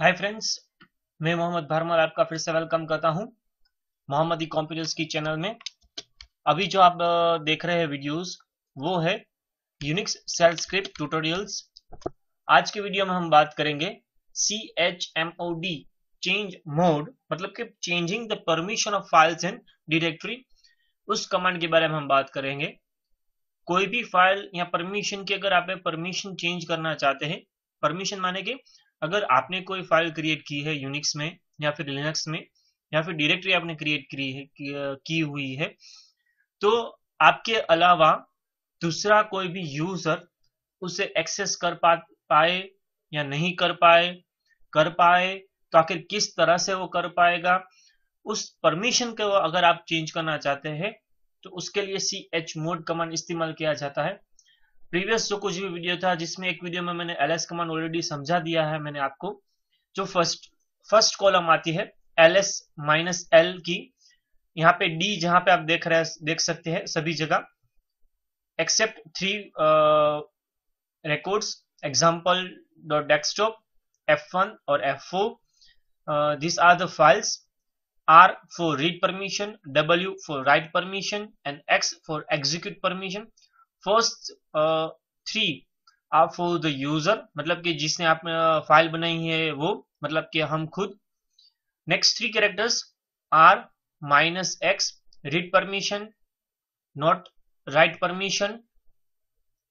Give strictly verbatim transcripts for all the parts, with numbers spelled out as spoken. Hi friends, मैं मोहम्मद भरमल आपका फिर से वेलकम करता हूं मोहम्मदी कंप्यूटर्स की चैनल में। अभी जो आप देख रहे हैं वीडियोस वो है यूनिक्स शेल स्क्रिप्ट ट्यूटोरियल्स। आज के वीडियो में हम बात करेंगे C H M O D change mode, मतलब कि changing the permission of files and directory. उस कमांड के बारे में हम बात करेंगे। कोई भी फाइल या परमिशन की अगर आप परमिशन चेंज करना चाहते हैं, परमिशन माने के अगर आपने कोई फाइल क्रिएट की है यूनिक्स में या फिर लिनक्स में या फिर डायरेक्टरी आपने क्रिएट की हुई है, तो आपके अलावा दूसरा कोई भी यूजर उसे एक्सेस कर पा, पाए या नहीं कर पाए कर पाए तो आखिर किस तरह से वो कर पाएगा, उस परमिशन को अगर आप चेंज करना चाहते हैं तो उसके लिए सी एच मोड कमांड इस्तेमाल किया जाता है। प्रीवियस जो कुछ भी वीडियो था, जिसमें एक वीडियो में मैंने एलएस कमांड ऑलरेडी समझा दिया है। मैंने आपको जो फर्स्ट फर्स्ट कॉलम आती है एलएस माइनस एल की, यहाँ पे डी जहाँ पे आप देख रहे देख सकते हैं सभी जगह except three records example dot desktop F one और F four, this are the files. R for read permission, W for write permission and X for execute permission. First three R for the user, मतलब कि जिसने आप file uh, बनाई है वो, मतलब कि हम खुद। Next three characters are minus x read permission not write permission,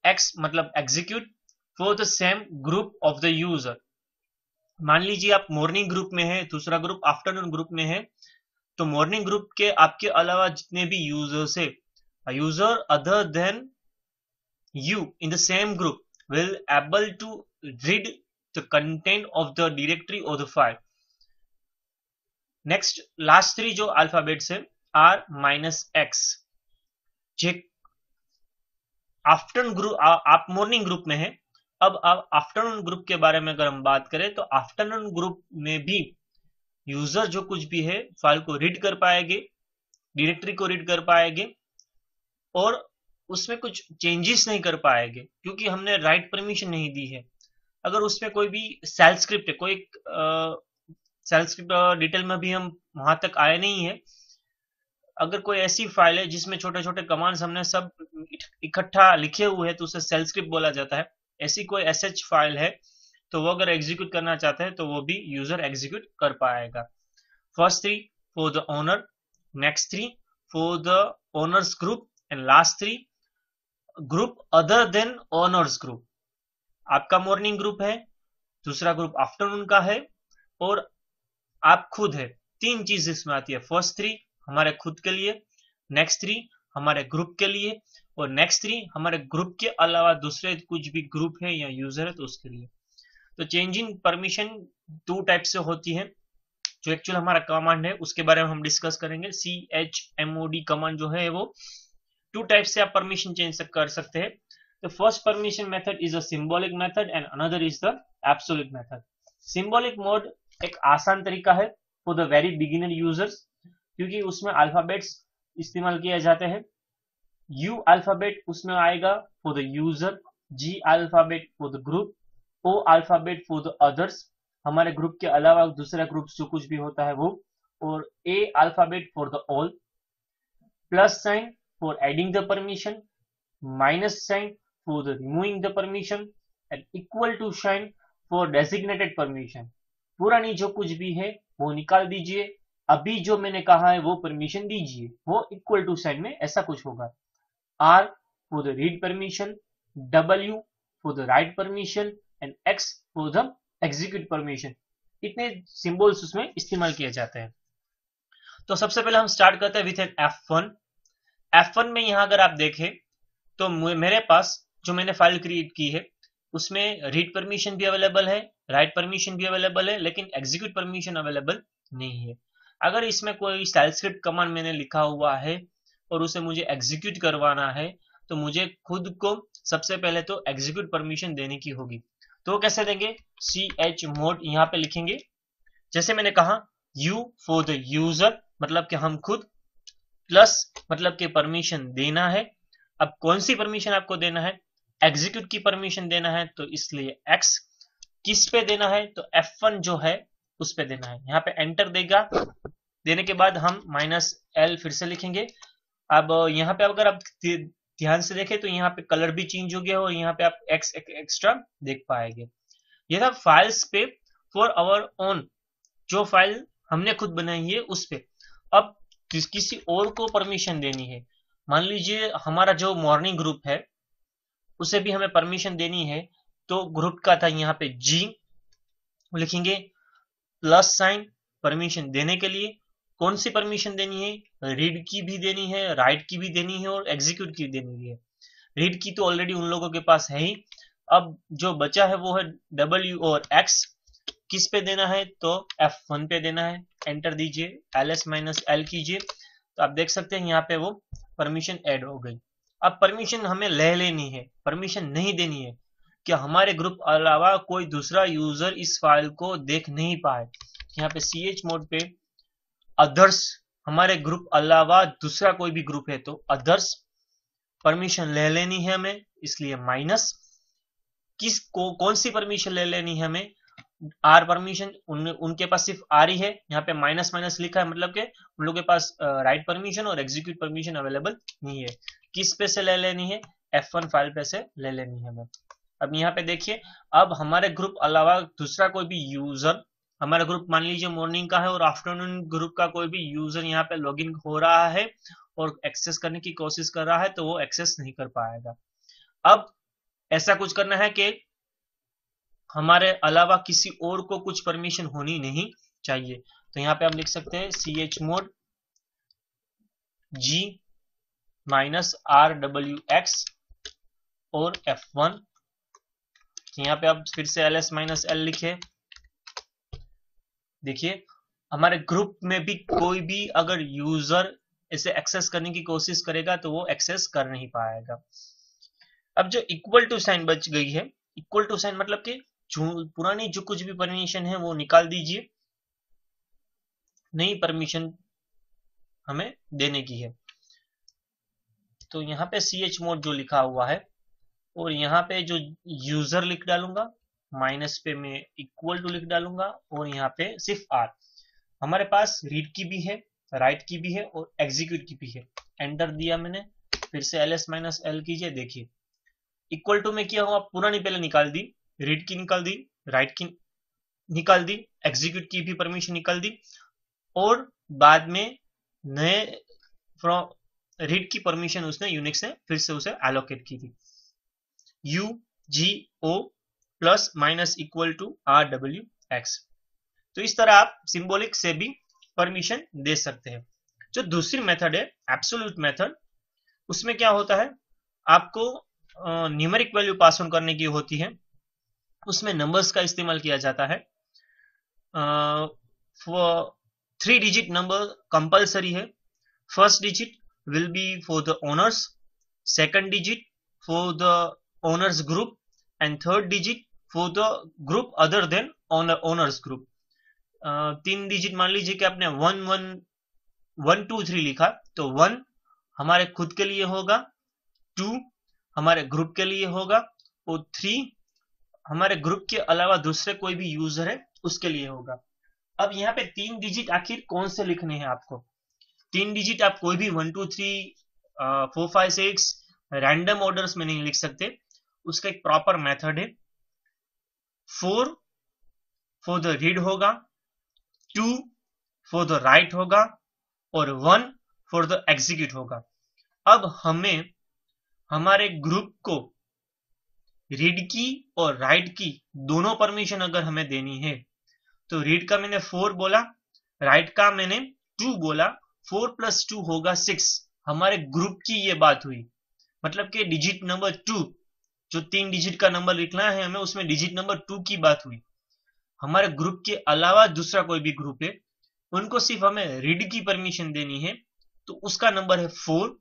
x मतलब execute for the same group of the user. मान लीजिए आप मॉर्निंग ग्रुप में है, दूसरा ग्रुप आफ्टरनून ग्रुप में है, तो मॉर्निंग ग्रुप के आपके अलावा जितने भी यूजर्स है, user other than you in the same group will able to read the content of the directory or the file. Next last three जो alphabets है R minus X, जे afternoon group आप morning group में है। अब आप afternoon group के बारे में अगर हम बात करें तो afternoon group में भी user जो कुछ भी है file को read कर पाएंगे, directory को read कर पाएंगे और उसमें कुछ चेंजेस नहीं कर पाएंगे क्योंकि हमने राइट परमिशन नहीं दी है। अगर उसमें कोई भी शेल स्क्रिप्ट है, कोई शेल स्क्रिप्ट डिटेल में भी हम वहां तक आए नहीं है। अगर कोई ऐसी फाइल है जिसमें छोटे छोटे कमांड्स हमने सब इकट्ठा लिखे हुए हैं तो उसे शेल स्क्रिप्ट बोला जाता है। ऐसी कोई एस एच फाइल है तो वो अगर एग्जीक्यूट करना चाहते हैं तो वो भी यूजर एग्जीक्यूट कर पाएगा। First three for the owner, next three for the owners group and last three group other than owners group. आपका मॉर्निंग ग्रुप है, दूसरा ग्रुप आफ्टरनून का है और आप खुद है। तीन चीज इसमें आती है। फर्स्ट थ्री हमारे खुद के लिए, नेक्स्ट थ्री हमारे ग्रुप के लिए और नेक्स्ट थ्री हमारे ग्रुप के अलावा दूसरे कुछ भी ग्रुप है या यूजर है तो उसके लिए। तो चेंजिंग परमिशन टू टाइप से होती है। जो एक्चुअल हमारा कमांड है उसके बारे में हम डिस्कस करेंगे। C H M O D command जो है वो टू टाइप से आप परमिशन चेंज कर सकते हैं। तो first permission method is a symbolic method and another is the absolute method. Symbolic mode एक आसान तरीका है for the very beginner users, क्योंकि उसमें अल्फाबेट्स इस्तेमाल किए जाते हैं। यू अल्फाबेट उसमें आएगा for the user, G alphabet for the group, O alphabet for the others, हमारे ग्रुप के अलावा दूसरा ग्रुप जो कुछ भी होता है वो, और A alphabet for the all, plus sign for adding the permission, minus sign for the removing the permission and equal to sign for designated permission। पुरानी जो कुछ भी है वो निकाल दीजिए, अभी जो मैंने कहा है वो परमिशन दीजिए, वो equal to sign में ऐसा कुछ होगा। R for the read permission, W for the write permission and X for the execute permission। इतने symbols उसमें इस्तेमाल किए जाते हैं। तो सबसे पहले हम स्टार्ट करते हैं with an F one. F one में यहाँ अगर आप देखें तो मेरे पास जो मैंने फाइल क्रिएट की है उसमें रीड परमिशन भी अवेलेबल है, राइट परमिशन भी अवेलेबल है, लेकिन एग्जीक्यूट परमिशन अवेलेबल नहीं है। अगर इसमें कोई शेल स्क्रिप्ट कमांड मैंने लिखा हुआ है और उसे मुझे एग्जीक्यूट करवाना है तो मुझे खुद को सबसे पहले तो एग्जीक्यूट परमिशन देने की होगी। तो कैसे देंगे? सी एच मोड यहाँ पे लिखेंगे। जैसे मैंने कहा यू फॉर द यूजर, मतलब कि हम खुद, प्लस मतलब कि परमिशन देना है। अब कौन सी परमिशन आपको देना है? एग्जीक्यूट की परमिशन देना है तो इसलिए एक्स, किस पे देना है, तो एफ वन जो है उस पे देना है। यहाँ पे एंटर देगा, देने के बाद हम माइनस एल फिर से लिखेंगे। अब यहाँ पे अगर आप ध्यान से देखें तो यहाँ पे कलर भी चेंज हो गया और यहाँ पे आप एक्स एक, एक्स्ट्रा देख पाएंगे। ये था फाइल्स पे फॉर आवर ओन, जो फाइल हमने खुद बनाई है उस पे। अब किस, किसी और को परमिशन देनी है, मान लीजिए हमारा जो मॉर्निंग ग्रुप है उसे भी हमें परमिशन देनी है, तो ग्रुप का था यहाँ पे जी लिखेंगे प्लस साइन परमिशन देने के लिए। कौन सी परमिशन देनी है, रीड की भी देनी है, राइट की भी देनी है और एग्जीक्यूट की देनी है। रीड की तो ऑलरेडी उन लोगों के पास है ही। अब जो बचा है वो है डब्ल्यू और एक्स। किस पे देना है, तो एफ वन पे देना है। एंटर दीजिए, एलएस माइनस एल कीजिए, तो आप देख सकते हैं यहाँ पे वो परमिशन ऐड हो गई। अब परमिशन हमें ले लेनी है, परमिशन नहीं देनी है कि हमारे ग्रुप अलावा कोई दूसरा यूजर इस फाइल को देख नहीं पाए। यहाँ पे सी एच मोड पे अदर्स, हमारे ग्रुप अलावा दूसरा कोई भी ग्रुप है तो अदर्स परमिशन ले लेनी है हमें, इसलिए माइनस। किस को कौन सी परमिशन ले लेनी है हमें, आर परमिशन, उन, उनके पास सिर्फ आर ही है। यहाँ पे माइनस माइनस लिखा है मतलब के उन लोगों के पास राइट परमिशन और एग्जीक्यूट परमिशन अवेलेबल नहीं है। किस पे से ले लेनी है, एफ वन फाइल पे से ले लेनी है हमें। अब यहाँ पे देखिए, अब हमारे ग्रुप अलावा दूसरा कोई भी यूजर, हमारा ग्रुप मान लीजिए मॉर्निंग का है और आफ्टरनून ग्रुप का कोई भी यूजर यहाँ पे लॉग इन हो रहा है और एक्सेस करने की कोशिश कर रहा है, तो वो एक्सेस नहीं कर पाएगा। अब ऐसा कुछ करना है कि हमारे अलावा किसी और को कुछ परमिशन होनी नहीं चाहिए। तो यहाँ पे हम लिख सकते हैं C H mode G minus R W X और एफ वन। यहाँ पे आप फिर से एल एस माइनस एल लिखे। देखिए हमारे ग्रुप में भी कोई भी अगर यूजर इसे एक्सेस करने की कोशिश करेगा तो वो एक्सेस कर नहीं पाएगा। अब जो इक्वल टू साइन बच गई है, इक्वल टू साइन मतलब कि जो पुरानी जो कुछ भी परमिशन है वो निकाल दीजिए, नई परमिशन हमें देने की है। तो यहाँ पे सी एच मोड जो लिखा हुआ है और यहाँ पे जो यूजर लिख डालूंगा, माइनस पे मैं इक्वल टू लिख डालूंगा और यहाँ पे सिर्फ आर। हमारे पास रीड की भी है, राइट की भी है और एग्जीक्यूट की भी है। एंटर दिया मैंने, फिर से एल एस माइनस एल कीजिए। देखिए इक्वल टू में किया हुआ पुरानी पहले निकाल दी, रीड की निकाल दी, राइट की निकाल दी, एग्जीक्यूट की भी परमिशन निकाल दी और बाद में नए फ्रॉम रीड की परमिशन उसने यूनिक्स ने फिर से उसे एलोकेट की थी। U G O plus minus equal to R W X. तो इस तरह आप सिंबॉलिक से भी परमिशन दे सकते हैं। जो दूसरी मेथड है एब्सोल्यूट मेथड, उसमें क्या होता है, आपको न्यूमेरिक वैल्यू पास ऑन करने की होती है, उसमें नंबर्स का इस्तेमाल किया जाता है। थ्री डिजिट नंबर कंपलसरी है। First digit will be for the owners, second digit for the owners group and third digit for the group other than owners group. तीन डिजिट मान लीजिए कि आपने one one one two three लिखा, तो one हमारे खुद के लिए होगा, टू हमारे ग्रुप के लिए होगा और थ्री हमारे ग्रुप के अलावा दूसरे कोई भी यूजर है उसके लिए होगा। अब यहाँ पे तीन डिजिट आखिर कौन से लिखने हैं आपको। तीन डिजिट आप कोई भी one two three four five six random orders में नहीं लिख सकते, उसका एक प्रॉपर मेथड है। फोर फॉर द रीड होगा, टू फॉर द राइट होगा और वन फॉर द एग्जीक्यूट होगा। अब हमें हमारे ग्रुप को रीड की और राइट की दोनों परमिशन अगर हमें देनी है, तो रीड का मैंने फोर बोला, राइट का मैंने टू बोला, फोर प्लस टू होगा सिक्स। हमारे ग्रुप की ये बात हुई, मतलब कि डिजिट नंबर टू, जो तीन डिजिट का नंबर लिखना है हमें, उसमें डिजिट नंबर टू की बात हुई। हमारे ग्रुप के अलावा दूसरा कोई भी ग्रुप है उनको सिर्फ हमें रीड की परमिशन देनी है, तो उसका नंबर है फोर,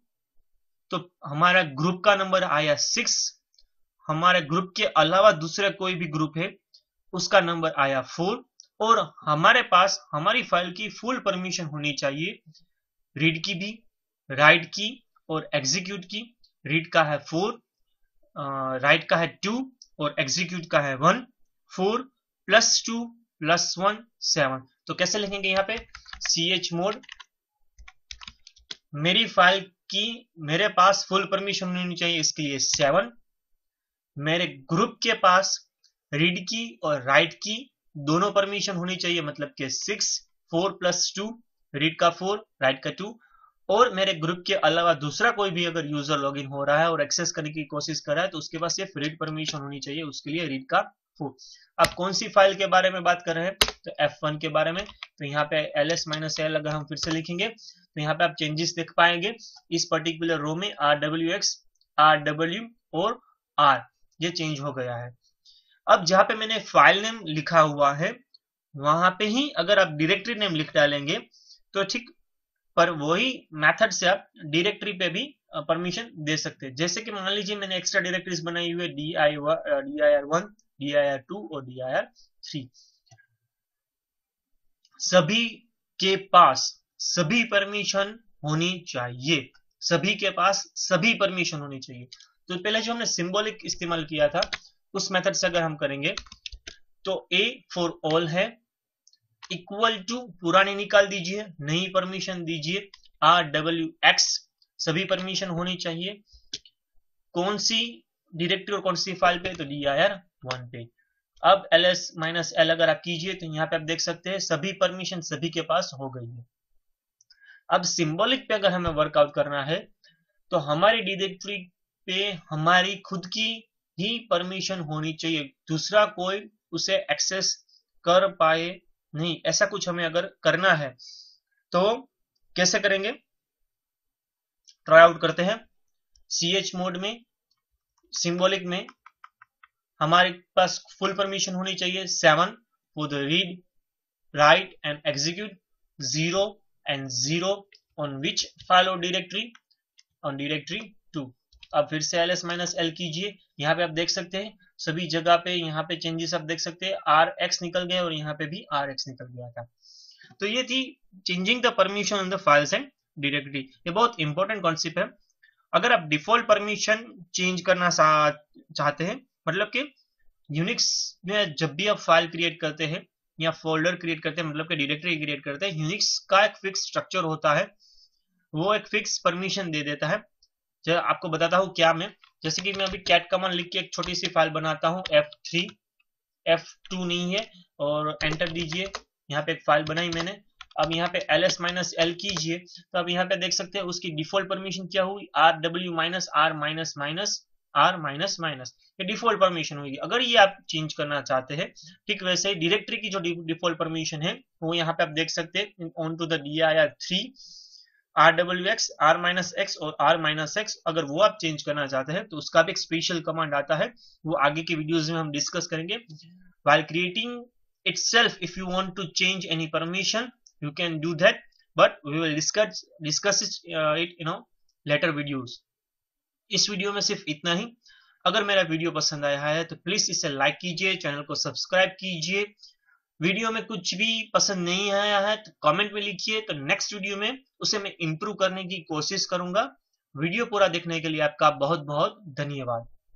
तो हमारा ग्रुप का नंबर आया सिक्स। हमारे ग्रुप के अलावा दूसरा कोई भी ग्रुप है उसका नंबर आया फोर और हमारे पास हमारी फाइल की फुल परमिशन होनी चाहिए, रीड की भी, राइट की और एग्जीक्यूट की। रीड का है फोर, राइट uh, right का है टू और एग्जीक्यूट का है one. Four plus two plus one seven. तो कैसे लिखेंगे यहाँ पे chmod, मेरी फाइल की मेरे पास फुल परमिशन होनी चाहिए इसके लिए सेवन, मेरे ग्रुप के पास रीड की और राइट की दोनों परमिशन होनी चाहिए मतलब के six, four plus two read का फोर राइट का टू, और मेरे ग्रुप के अलावा दूसरा कोई भी अगर यूजर लॉगिन हो रहा है और एक्सेस करने की कोशिश कर रहा है तो उसके पास सिर्फ रीड परमिशन होनी चाहिए, उसके लिए रीड का फोर। अब कौन सी फाइल के बारे में बात कर रहे हैं तो एफ वन के बारे में, तो यहाँ पे ls माइनस एल अगर हम फिर से लिखेंगे तो यहाँ पे आप चेंजेस देख पाएंगे इस पर्टिकुलर रो में rwx, rw और r ये चेंज हो गया है। अब जहां पे मैंने फाइल नेम लिखा हुआ है वहां पे ही अगर आप डायरेक्टरी नेम लिख डालेंगे तो ठीक, पर वही मेथड से आप डायरेक्टरी पे भी परमिशन दे सकते हैं। जैसे कि मान लीजिए मैंने एक्स्ट्रा डायरेक्टरीज बनाई हुई है dir वन, dir टू और dir थ्री, सभी के पास सभी परमिशन होनी चाहिए, सभी के पास सभी परमिशन होनी चाहिए। तो पहले जो हमने सिंबॉलिक इस्तेमाल किया था उस मेथड से अगर हम करेंगे तो a फॉर ऑल है, इक्वल टू पुराने निकाल दीजिए, नई परमिशन दीजिए, आर डब्ल्यू एक्स सभी परमिशन होनी चाहिए, कौन सी डायरेक्टरी और कौन सी फाइल पे तो dir वन पे। अब ls माइनस एल अगर आप कीजिए तो यहाँ पे आप देख सकते हैं सभी परमिशन सभी के पास हो गई है। अब सिंबॉलिक पे अगर हमें वर्कआउट करना है तो हमारी डायरेक्टरी पे हमारी खुद की ही परमिशन होनी चाहिए, दूसरा कोई उसे एक्सेस कर पाए नहीं, ऐसा कुछ हमें अगर करना है तो कैसे करेंगे, ट्राई आउट करते हैं। chmod में सिंबॉलिक में हमारे पास फुल परमिशन होनी चाहिए seven for the read write and execute, zero and zero on which file और डायरेक्टरी, ऑन डायरेक्टरी टू। अब फिर से ls माइनस एल कीजिए, यहाँ पे आप देख सकते हैं सभी जगह पे यहाँ पे चेंजेस आप देख सकते हैं, rx निकल गया और यहाँ पे भी rx निकल गया था। तो ये थी changing the permission on the files and directory, ये बहुत इंपॉर्टेंट कॉन्सेप्ट है। अगर आप डिफॉल्ट परमिशन चेंज करना चाहते हैं मतलब कि यूनिक्स में जब भी आप फाइल क्रिएट करते हैं या फोल्डर क्रिएट करते हैं मतलब कि डायरेक्टरी क्रिएट करते हैं, यूनिक्स का एक फिक्स स्ट्रक्चर होता है, वो एक फिक्स परमिशन दे देता है। जो आपको बताता हूँ क्या मैं, जैसे कि मैं अभी कैट कमांड लिख के एक छोटी सी फाइल बनाता हूँ, एफ थ्री, एफ टू नहीं है और एंटर दीजिए, यहाँ पे एक फाइल बनाई मैंने। अब यहाँ पे ls माइनस एल कीजिए तो अब यहाँ पे देख सकते हैं उसकी डिफॉल्ट परमिशन क्या हुई, rw minus R minus minus R minus minus, ये डिफॉल्ट परमिशन हुई। अगर ये आप चेंज करना चाहते हैं ठीक वैसे ही डायरेक्टरी की जो डिफॉल्ट परमिशन है वो यहाँ पे आप देख सकते हैं on to the dir three, rwx, r minus X और r माइनस एक्स, अगर वो आप चेंज करना चाहते हैं तो उसका भी एक स्पेशल कमांड आता है, वो आगे के वीडियोस में हम डिस्कस करेंगे। While creating itself if you want to change any permission you can do that, but we will discuss discuss it you know later videos. इस वीडियो में सिर्फ इतना ही। अगर मेरा वीडियो पसंद आया है तो प्लीज इसे लाइक कीजिए, चैनल को सब्सक्राइब कीजिए। वीडियो में कुछ भी पसंद नहीं आया है तो कमेंट में लिखिए, तो नेक्स्ट वीडियो में उसे मैं इंप्रूव करने की कोशिश करूंगा। वीडियो पूरा देखने के लिए आपका बहुत बहुत धन्यवाद।